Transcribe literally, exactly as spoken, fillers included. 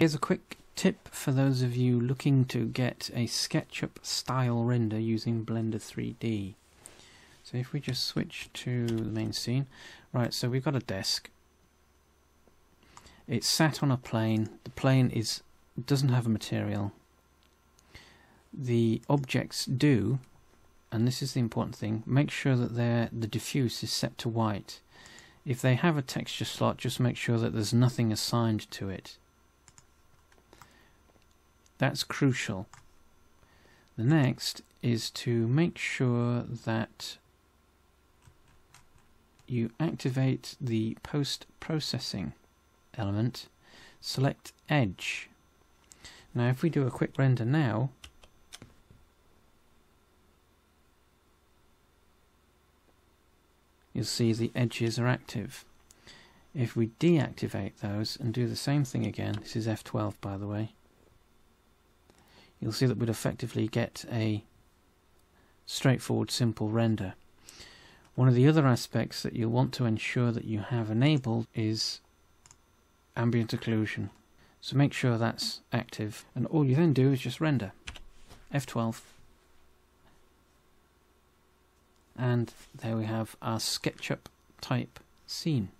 Here's a quick tip for those of you looking to get a SketchUp style render using Blender three D. So if we just switch to the main scene, right, so we've got a desk. It's sat on a plane. The plane is doesn't have a material. The objects do, and this is the important thing, make sure that they're, the diffuse is set to white. If they have a texture slot, just make sure that there's nothing assigned to it. That's crucial. The next is to make sure that you activate the post-processing element. Select edge. Now if we do a quick render now, you'll see the edges are active. If we deactivate those and do the same thing again, this is F twelve by the way, you'll see that we'd effectively get a straightforward simple render. One of the other aspects that you'll want to ensure that you have enabled is ambient occlusion. So make sure that's active, and all you then do is just render. F twelve. And there we have our SketchUp type scene.